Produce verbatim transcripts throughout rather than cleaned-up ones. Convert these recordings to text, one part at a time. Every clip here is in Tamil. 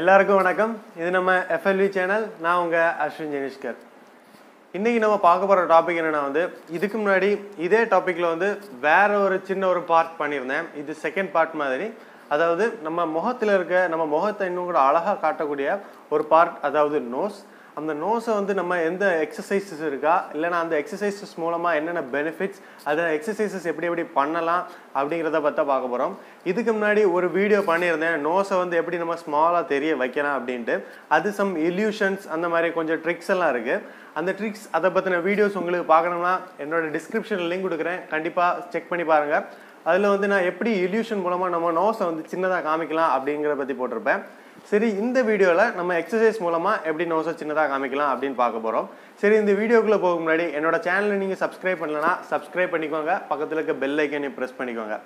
எல்லாருக்கும் வணக்கம். இது நம்ம F L V சேனல். நான் உங்க அஸ்வின் ஜெனிஷ்கர். இன்னைக்கு நம்ம பார்க்க போற டாபிக் என்னன்னா வந்து இதுக்கு முன்னாடி இதே டாபிக்ல வந்து வேற ஒரு சின்ன ஒரு பார்ட் பண்ணியிருந்தேன். இது செகண்ட் பார்ட் மாதிரி. அதாவது நம்ம முகத்துல இருக்க நம்ம முகத்தை இன்னும் கூட அழகா காட்டக்கூடிய ஒரு பார்ட், அதாவது நோஸ். அந்த நோஸை வந்து நம்ம எந்த எக்ஸசைசஸ் இருக்கா இல்லைனா அந்த எக்ஸசைசஸ் மூலமாக என்னென்ன பெனிஃபிட்ஸ், அதை எக்ஸசைசஸ் எப்படி எப்படி பண்ணலாம் அப்படிங்கிறத பற்றி பார்க்க போகிறோம். இதுக்கு முன்னாடி ஒரு வீடியோ பண்ணியிருந்தேன், நோஸை வந்து எப்படி நம்ம ஸ்மாலாக தெரிய வைக்கலாம் அப்படின்ட்டு. அது சம் இல்யூஷன்ஸ், அந்த மாதிரி கொஞ்சம் ட்ரிக்ஸ் எல்லாம் இருக்குது. அந்த ட்ரிக்ஸ் அதை பற்றின வீடியோஸ் உங்களுக்கு பார்க்கணும்னா என்னோட டிஸ்கிரிப்ஷனில் லிங்க் கொடுக்குறேன், கண்டிப்பாக செக் பண்ணி பாருங்கள். அதில் வந்து நான் எப்படி இல்யூஷன் மூலமாக நம்ம நோஸை வந்து சின்னதாக காமிக்கலாம் அப்படிங்கிறத பற்றி போட்டிருப்பேன். சரி, இந்த வீடியோவில் நம்ம எக்ஸசைஸ் மூலமாக எப்படி நோஸை சின்னதாக காமிக்கலாம் அப்படின்னு பார்க்க போகிறோம். சரி, இந்த வீடியோக்குள்ளே போக முன்னாடி என்னோட சேனலை நீங்கள் சப்ஸ்கிரைப் பண்ணலன்னா சப்ஸ்கிரைப் பண்ணிக்கோங்க, பக்கத்தில் இருக்க பெல் ஐக்கனை ப்ரெஸ் பண்ணிக்கோங்க.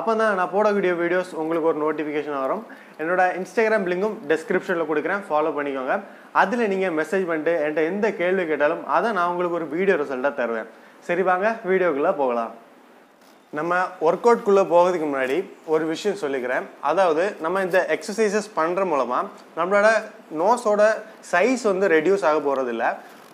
அப்போ தான் நான் போடக்கூடிய வீடியோஸ் உங்களுக்கு ஒரு நோட்டிஃபிகேஷன் வரும். என்னோட இன்ஸ்டாகிராம் லிங்கும் டிஸ்கிரிப்ஷனில் கொடுக்குறேன், ஃபாலோ பண்ணிக்கோங்க. அதில் நீங்கள் மெசேஜ் பண்ணிட்டு என்கிட்ட எந்த கேள்வி கேட்டாலும் அதை நான் உங்களுக்கு ஒரு வீடியோ ரிசல்ட்டாக தருவேன். சரி, வாங்க வீடியோக்குள்ளே போகலாம். நம்ம ஒர்க் அவுட்குள்ளே போகிறதுக்கு முன்னாடி ஒரு விஷயம் சொல்லிக்கிறேன். அதாவது நம்ம இந்த எக்ஸசைசஸ் பண்ணுற மூலமாக நம்மளோட நோஸோட சைஸ் வந்து ரெடியூஸ் ஆக போகிறதில்ல.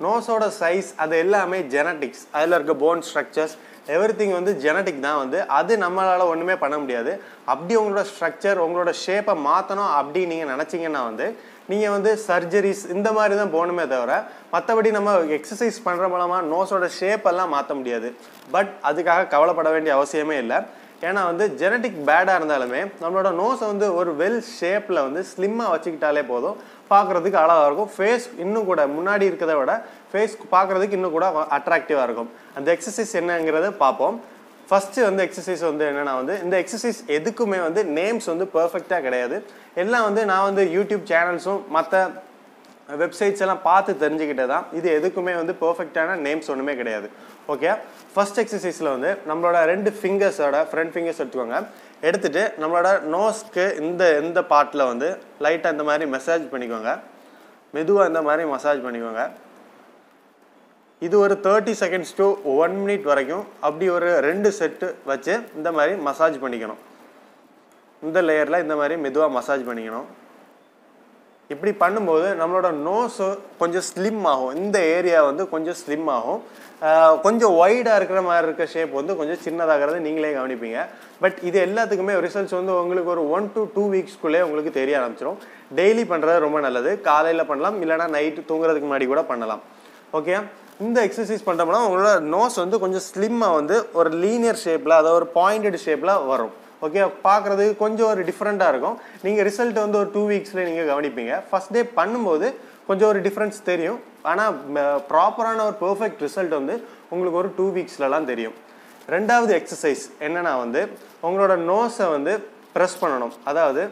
நோஸோட சைஸ் அது எல்லாமே ஜெனட்டிக்ஸ், அதில் இருக்க போன் ஸ்ட்ரக்சர்ஸ் எவ்ரிதிங் வந்து ஜெனட்டிக் தான். வந்து அது நம்மளால் ஒன்றுமே பண்ண முடியாது. அப்படி உங்களோட ஸ்ட்ரக்சர் உங்களோட ஷேப்பை மாற்றணும் அப்படி நீங்கள் நினச்சிங்கன்னா வந்து நீங்கள் வந்து சர்ஜரிஸ் இந்த மாதிரி தான் போகணுமே தவிர மற்றபடி நம்ம எக்ஸசைஸ் பண்ணுற மூலமாக நோஸோட ஷேப்பெல்லாம் மாற்ற முடியாது. பட் அதுக்காக கவலைப்பட வேண்டிய அவசியமே இல்லை. ஏன்னா வந்து ஜெனட்டிக் பேடாக இருந்தாலுமே நம்மளோட நோஸை வந்து ஒரு வெல் ஷேப்பில் வந்து ஸ்லிம்மாக வச்சுக்கிட்டாலே போதும், பார்க்குறதுக்கு அழகாக இருக்கும். ஃபேஸ் இன்னும் கூட முன்னாடி இருக்கிறத விட ஃபேஸ் பார்க்குறதுக்கு இன்னும் கூட அட்ராக்டிவாக இருக்கும். அந்த எக்ஸசைஸ் என்னங்கிறத பார்ப்போம். ஃபஸ்ட்டு வந்து எக்ஸசைஸ் வந்து என்னென்னா வந்து இந்த எக்ஸசைஸ் எதுக்குமே வந்து நேம்ஸ் வந்து பர்ஃபெக்டாக கிடையாது. எல்லாம் வந்து நான் வந்து யூடியூப் சேனல்ஸும் மற்ற வெப்சைட்ஸ் எல்லாம் பார்த்து தெரிஞ்சுக்கிட்டே தான். இது எதுக்குமே வந்து பர்ஃபெக்டான நேம்ஸ் ஒன்றுமே கிடையாது. ஓகே, ஃபஸ்ட் எக்ஸசைஸில் வந்து நம்மளோட ரெண்டு ஃபிங்கர்ஸோட ஃப்ரண்ட் ஃபிங்கர்ஸ் எடுத்துக்கோங்க. எடுத்துகிட்டு நம்மளோட நோஸ்க்கு இந்த இந்த பார்ட்டில் வந்து லைட்டாக இந்த மாதிரி மசாஜ் பண்ணிக்கோங்க. மெதுவாக இந்த மாதிரி மசாஜ் பண்ணிக்கோங்க. இது ஒரு thirty seconds to one minute வரைக்கும் அப்படி ஒரு ரெண்டு செட்டு வச்சு இந்த மாதிரி மசாஜ் பண்ணிக்கணும். இந்த லேயரில் இந்த மாதிரி மெதுவாக மசாஜ் பண்ணிக்கணும். இப்படி பண்ணும்போது நம்மளோட நோஸு கொஞ்சம் ஸ்லிம் ஆகும். இந்த ஏரியா வந்து கொஞ்சம் ஸ்லிம் ஆகும். கொஞ்சம் ஒய்டாக இருக்கிற மாதிரி இருக்க ஷேப் வந்து கொஞ்சம் சின்னதாகிறது நீங்களே கவனிப்பீங்க. பட் இது எல்லாத்துக்குமே ரிசல்ட்ஸ் வந்து உங்களுக்கு ஒரு ஒன் டு டூ வீக்ஸ்க்குள்ளே உங்களுக்கு தெரிய ஆரம்பிச்சிடும். டெய்லி பண்ணுறது ரொம்ப நல்லது. காலையில் பண்ணலாம், இல்லைனா நைட்டு தூங்குறதுக்கு முன்னாடி கூட பண்ணலாம். ஓகே, இந்த எக்ஸசைஸ் பண்ணுறோம்னா உங்களோட நோஸ் வந்து கொஞ்சம் ஸ்லிம்மாக வந்து ஒரு லீனியர் ஷேப்பில், அதாவது ஒரு பாயிண்டட் ஷேப்பில் வரும். ஓகே, பார்க்குறதுக்கு கொஞ்சம் ஒரு டிஃப்ரெண்ட்டாக இருக்கும். நீங்கள் ரிசல்ட் வந்து ஒரு டூ வீக்ஸில் நீங்கள் கவனிப்பீங்க. ஃபஸ்ட் டே பண்ணும்போது கொஞ்சம் ஒரு டிஃப்ரென்ஸ் தெரியும். ஆனால் ப்ராப்பரான ஒரு பர்ஃபெக்ட் ரிசல்ட் வந்து உங்களுக்கு ஒரு டூ வீக்ஸ்லலாம் தெரியும். ரெண்டாவது எக்ஸசைஸ் என்னென்னா வந்து உங்களோட நோஸை வந்து ப்ரெஸ் பண்ணணும். அதாவது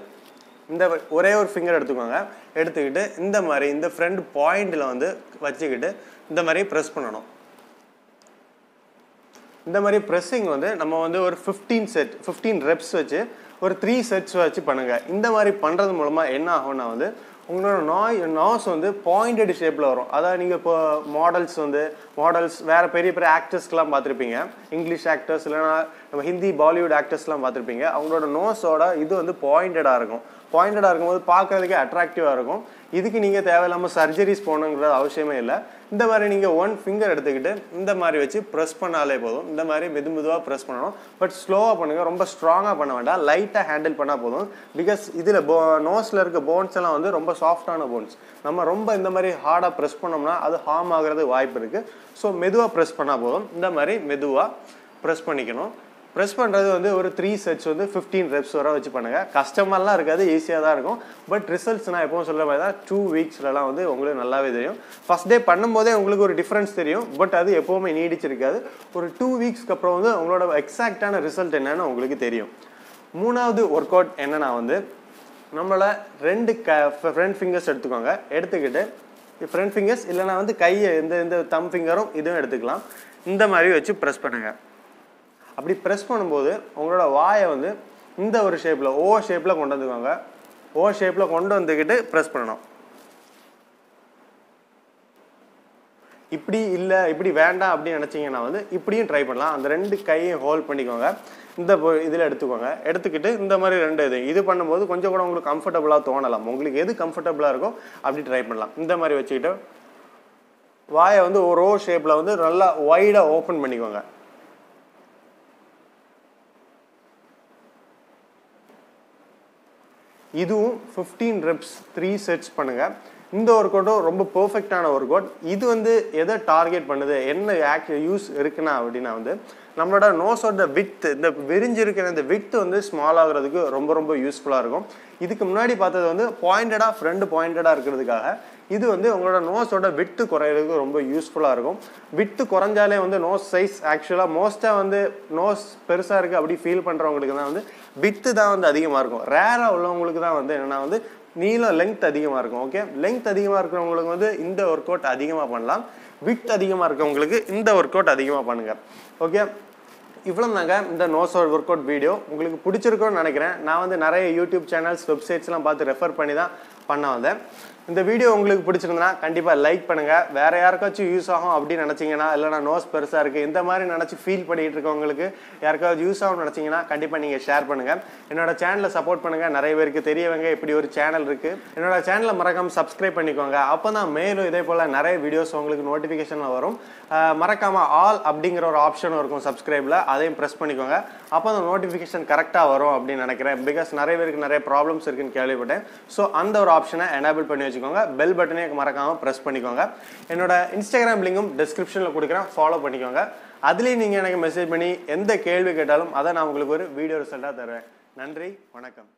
இந்த ஒரே ஒரு ஃபிங்கர் எடுத்துக்கோங்க. எடுத்துக்கிட்டு இந்த மாதிரி இந்த ஃப்ரண்ட் பாயிண்டில் வந்து வச்சுக்கிட்டு இந்த மாதிரி ப்ரெஸ் பண்ணணும். இந்த மாதிரி ப்ரெஸ்ஸிங் வந்து நம்ம வந்து ஒரு ஃபிஃப்டீன் செட் ஃபிஃப்டீன் ரெப்ஸ் வச்சு ஒரு த்ரீ செட்ஸ் வச்சு பண்ணுங்கள். இந்த மாதிரி பண்ணுறது மூலமாக என்ன ஆகும்னா வந்து உங்களோட நாய் நாஸ் வந்து பாயிண்டட் ஷேப்பில் வரும். அதாவது நீங்கள் இப்போ மாடல்ஸ் வந்து மாடல்ஸ் வேறு பெரிய பெரிய ஆக்டர்ஸ்க்கெலாம் பார்த்துருப்பீங்க. இங்கிலீஷ் ஆக்டர்ஸ் இல்லைனா நம்ம ஹிந்தி பாலிவுட் ஆக்டர்ஸ்லாம் பார்த்துருப்பீங்க. அவங்களோட நோஸோட இது வந்து பாயிண்டடாக இருக்கும். பாயிண்டடாக இருக்கும்போது பார்க்குறதுக்கே அட்ராக்டிவாக இருக்கும். இதுக்கு நீங்கள் தேவையில்லாமல் சர்ஜரிஸ் போகணுங்கிறது அவசியமே இல்லை. இந்த மாதிரி நீங்கள் ஒன் ஃபிங்கர் எடுத்துக்கிட்டு இந்த மாதிரி வச்சு ப்ரெஸ் பண்ணாலே போதும். இந்த மாதிரி மெது மெதுவாக ப்ரெஸ் பண்ணணும். பட் ஸ்லோவாக பண்ணுங்கள், ரொம்ப ஸ்ட்ராங்காக பண்ண வேண்டாம். லைட்டாக ஹேண்டில் பண்ணால் போதும். பிகாஸ் இதில் போ நோஸில் இருக்க போன்ஸ் எல்லாம் வந்து ரொம்ப சாஃப்டான போன்ஸ். நம்ம ரொம்ப இந்த மாதிரி ஹார்டாக ப்ரெஸ் பண்ணோம்னா அது ஹார்ம் ஆகிறது வாய்ப்பு இருக்குது. ஸோ மெதுவாக ப்ரெஸ் பண்ணால் போதும். இந்த மாதிரி மெதுவாக ப்ரெஸ் பண்ணிக்கணும். ப்ரெஸ் பண்ணுறது வந்து ஒரு த்ரீ செட்ஸ் வந்து ஃபிஃப்டீன் ரெப்ஸ் வர வச்சு பண்ணுங்கள். கஷ்டமெல்லாம் இருக்காது, ஈஸியாக தான் இருக்கும். பட் ரிசல்ட்ஸ் நான் எப்பவும் சொல்கிற மாதிரி தான் டூ வீக்ஸ்லலாம் வந்து உங்களுக்கு நல்லாவே தெரியும். ஃபஸ்ட் டே பண்ணும்போதே உங்களுக்கு ஒரு டிஃப்ரென்ஸ் தெரியும். பட் அது எப்போவுமே நீடிச்சிருக்காது. ஒரு டூ வீக்ஸ்க்கு அப்புறம் வந்து உங்களோட எக்ஸாக்டான ரிசல்ட் என்னென்னு உங்களுக்கு தெரியும். மூணாவது ஒர்க் அவுட் என்னென்னா வந்து நம்மளோட ரெண்டு க ஃப்ரண்ட் ஃபிங்கர்ஸ் எடுத்துக்கோங்க. எடுத்துக்கிட்டு ஃப்ரண்ட் ஃபிங்கர்ஸ் இல்லைனா வந்து கையை இந்த இந்த தம் ஃபிங்கரும் இதுவும் எடுத்துக்கலாம். இந்த மாதிரி வச்சு ப்ரெஸ் பண்ணுங்கள். அப்படி ப்ரெஸ் பண்ணும்போது உங்களோட வாயை வந்து இந்த ஒரு ஷேப்பில் ஓ ஷேப்பில் கொண்டு வந்துக்கோங்க. ஓ ஷேப்பில் கொண்டு வந்துக்கிட்டு ப்ரெஸ் பண்ணணும். இப்படி இல்லை இப்படி வேண்டாம் அப்படின்னு நினச்சிங்கன்னா வந்து இப்படியும் ட்ரை பண்ணலாம். அந்த ரெண்டு கையும் ஹோல்ட் பண்ணிக்கோங்க, இந்த இதில் எடுத்துக்கோங்க. எடுத்துக்கிட்டு இந்த மாதிரி ரெண்டு இது இது பண்ணும்போது கொஞ்சம் கூட உங்களுக்கு கம்ஃபர்டபுளாக தோணலாம். உங்களுக்கு எது கம்ஃபர்டபுளாக இருக்கோ அப்படி ட்ரை பண்ணலாம். இந்த மாதிரி வச்சுக்கிட்டு வாயை வந்து ஒரு ரோ ஷேப்பில் வந்து நல்லா வைடாக ஓப்பன் பண்ணிக்கோங்க. இதுவும் ஃபிஃப்டீன் ரெப்ஸ் த்ரீ செட்ஸ் பண்ணுங்கள். இந்த ஒர்க் அவுட்டும் ரொம்ப பர்ஃபெக்டான ஒர்க் அவுட். இது வந்து எதை டார்கெட் பண்ணுது, என்ன ஆக்சு யூஸ் இருக்குன்னா அப்படின்னா வந்து நம்மளோட நோஸோட விட்த், இந்த விரிஞ்சிருக்கிற இந்த விட்த் வந்து ஸ்மால் ஆகுறதுக்கு ரொம்ப ரொம்ப யூஸ்ஃபுல்லாக இருக்கும். இதுக்கு முன்னாடி பார்த்தது வந்து பாயிண்டடாக ஃப்ரண்ட் பாயிண்டடாக இருக்கிறதுக்காக, இது வந்து உங்களோட நோஸோட விட்டு குறையிறதுக்கு ரொம்ப யூஸ்ஃபுல்லாக இருக்கும். விட்டு குறைஞ்சாலே வந்து நோஸ் சைஸ் ஆக்சுவலாக மோஸ்ட்டாக வந்து நோஸ் பெருசாக இருக்குது அப்படி ஃபீல் பண்ணுறவங்களுக்கு தான் வந்து விட்டு தான் வந்து அதிகமாக இருக்கும். ரேராக உள்ளவங்களுக்கு தான் வந்து என்னென்னா வந்து நீளம் லெங்க்த் அதிகமாக இருக்கும். ஓகே, லெங்க்த் அதிகமாக இருக்கிறவங்களுக்கு வந்து இந்த ஒர்க் அவுட் அதிகமாக பண்ணலாம். விட்த் அதிகமாக இருக்கவங்களுக்கு இந்த ஒர்க் அவுட் அதிகமாக பண்ணுங்கள். ஓகே, இவ்வளோ தாங்க இந்த நோஸ் ஒர்க் அவுட் வீடியோ. உங்களுக்கு பிடிச்சிருக்கோன்னு நினைக்கிறேன். நான் வந்து நிறைய யூடியூப் சேனல்ஸ் வெப்சைட்ஸ்லாம் பார்த்து ரெஃபர் பண்ணி தான் பண்ண வந்தேன். இந்த வீடியோ உங்களுக்கு பிடிச்சிருந்தனா கண்டிப்பாக லைக் பண்ணுங்கள். வேறு யாருக்காச்சும் யூஸ் ஆகும் அப்படின்னு நினச்சிங்கன்னா, இல்லைனா நோஸ் பெருசாக இருக்குது இந்த மாதிரி நினச்சி ஃபீல் பண்ணிகிட்டு இருக்கவங்களுக்கு யாருக்காவது யூஸ் ஆகும்னு நினச்சிங்கன்னா கண்டிப்பாக நீங்கள் ஷேர் பண்ணுங்கள். என்னோடய சேனலை சப்போர்ட் பண்ணுங்கள். நிறைய பேருக்கு தெரியவங்க இப்படி ஒரு சேனல் இருக்குது. என்னோட சேனலை மறக்காமல் சப்ஸ்கிரைப் பண்ணிக்கோங்க. அப்போ தான் மேலும் இதே போல் நிறைய வீடியோஸ் உங்களுக்கு நோட்டிஃபிகேஷனில் வரும். மறக்காமல் ஆல் அப்படிங்கிற ஒரு ஆப்ஷனும் இருக்கும் சப்ஸ்கிரைபில், அதையும் ப்ரெஸ் பண்ணிக்கோங்க. அப்போ அந்த நோட்டிஃபிகேஷன் கரெக்டாக வரும் அப்படின்னு நினைக்கிறேன். பிகாஸ் நிறைய பேருக்கு நிறைய ப்ராப்ளம்ஸ் இருக்குன்னு கேள்விப்பட்டேன். ஸோ அந்த ஒரு ஆப்ஷனை எனேபிள் பண்ணி வச்சுக்கோங்க. பெல் பட்டனே மறக்காமல் ப்ரெஸ் பண்ணிக்கோங்க. என்னோட இன்ஸ்டாகிராம் லிங்கும் டிஸ்கிரிப்ஷனில் கொடுக்குறேன், ஃபாலோ பண்ணிக்கோங்க. அதுலேயும் நீங்கள் எனக்கு மெசேஜ் பண்ணி எந்த கேள்வி கேட்டாலும் அதை நான் உங்களுக்கு ஒரு வீடியோ ரிசல்ட்டாக தருவேன். நன்றி, வணக்கம்.